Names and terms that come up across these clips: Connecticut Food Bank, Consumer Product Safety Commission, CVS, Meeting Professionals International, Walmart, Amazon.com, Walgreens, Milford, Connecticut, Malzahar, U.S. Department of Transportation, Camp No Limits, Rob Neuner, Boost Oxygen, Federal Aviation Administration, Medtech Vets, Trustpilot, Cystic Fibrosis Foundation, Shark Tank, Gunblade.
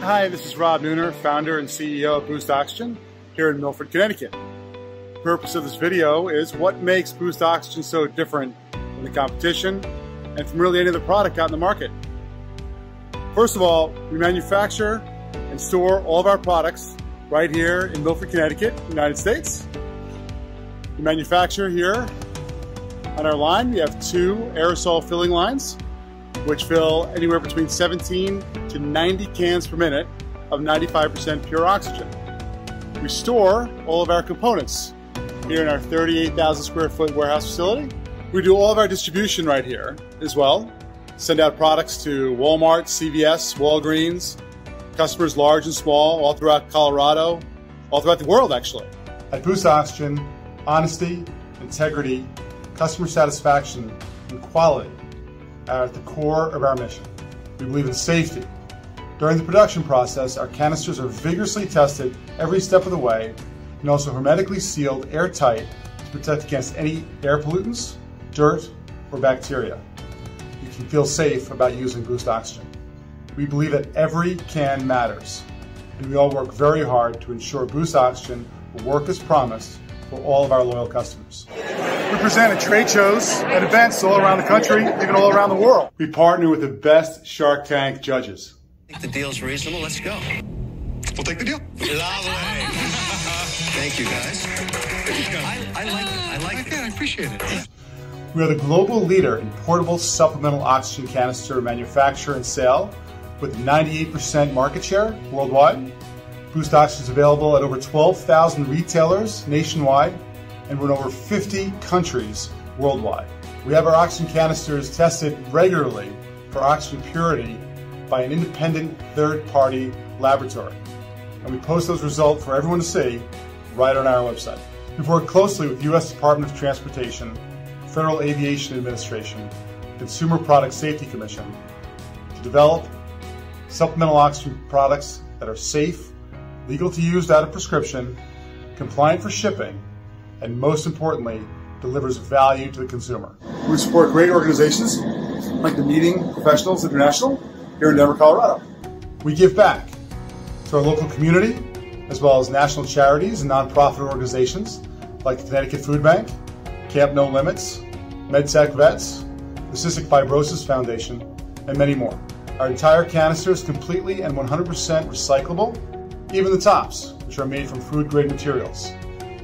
Hi, this is Rob Neuner, founder and CEO of Boost Oxygen here in Milford, Connecticut. The purpose of this video is what makes Boost Oxygen so different from the competition and from really any other product out in the market. First of all, we manufacture and store all of our products right here in Milford, Connecticut, United States. We manufacture here on our line. We have two aerosol filling lines, which fill anywhere between 17 to 90 cans per minute of 95% pure oxygen. We store all of our components here in our 38,000 square foot warehouse facility. We do all of our distribution right here as well. Send out products to Walmart, CVS, Walgreens, customers large and small, all throughout Colorado, all throughout the world actually. At Boost Oxygen, honesty, integrity, customer satisfaction, and quality are at the core of our mission. We believe in safety. During the production process, our canisters are vigorously tested every step of the way and also hermetically sealed airtight to protect against any air pollutants, dirt, or bacteria. You can feel safe about using Boost Oxygen. We believe that every can matters, and we all work very hard to ensure Boost Oxygen will work as promised for all of our loyal customers. We present at trade shows and events all around the country, even all around the world. We partner with the best Shark Tank judges. I think the deal's reasonable. Let's go. We'll take the deal. Lovely. Thank you, guys. I like that. I appreciate it. We are the global leader in portable supplemental oxygen canister manufacture and sale with 98% market share worldwide. Boost Oxygen is available at over 12,000 retailers nationwide, and we're in over 50 countries worldwide. We have our oxygen canisters tested regularly for oxygen purity by an independent third-party laboratory, and we post those results for everyone to see right on our website. We've worked closely with U.S. Department of Transportation, Federal Aviation Administration, Consumer Product Safety Commission to develop supplemental oxygen products that are safe, legal to use without a prescription, compliant for shipping, and most importantly, delivers value to the consumer. We support great organizations like the Meeting Professionals International here in Denver, Colorado. We give back to our local community, as well as national charities and nonprofit organizations like the Connecticut Food Bank, Camp No Limits, Medtech Vets, the Cystic Fibrosis Foundation, and many more. Our entire canister is completely and 100% recyclable, even the tops, which are made from food-grade materials.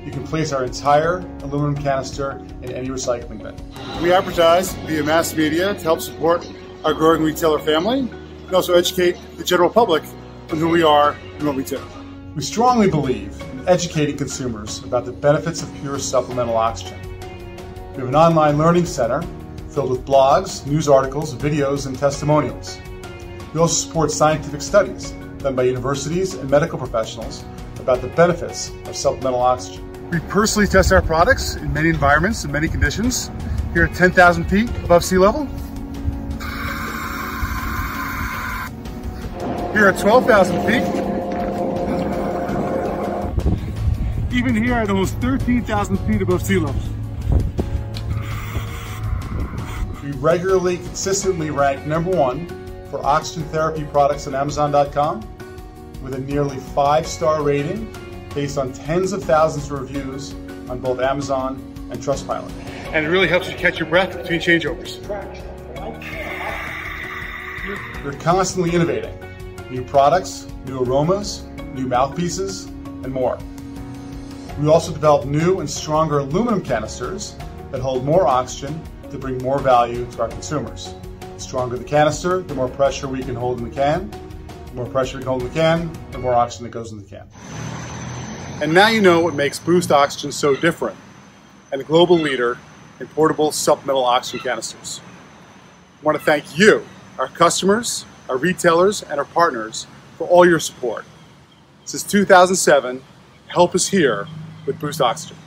You can place our entire aluminum canister in any recycling bin. We advertise via mass media to help support our growing retailer family and also educate the general public on who we are and what we do. We strongly believe in educating consumers about the benefits of pure supplemental oxygen. We have an online learning center filled with blogs, news articles, videos, and testimonials. We also support scientific studies done by universities and medical professionals about the benefits of supplemental oxygen. We personally test our products in many environments, in many conditions, here at 10,000 feet above sea level, here at 12,000 feet, even here at almost 13,000 feet above sea level. We regularly, consistently rank #1 for oxygen therapy products on Amazon.com, with a nearly 5-star rating based on tens of thousands of reviews on both Amazon and Trustpilot. And it really helps you catch your breath between changeovers. We're constantly innovating. New products, new aromas, new mouthpieces, and more. We also develop new and stronger aluminum canisters that hold more oxygen to bring more value to our consumers. The stronger the canister, the more pressure we can hold in the can. The more pressure we can hold in the can, the more oxygen that goes in the can. And now you know what makes Boost Oxygen so different and the global leader in portable supplemental oxygen canisters. I want to thank you, our customers, our retailers, and our partners for all your support. Since 2007, help us here with Boost Oxygen.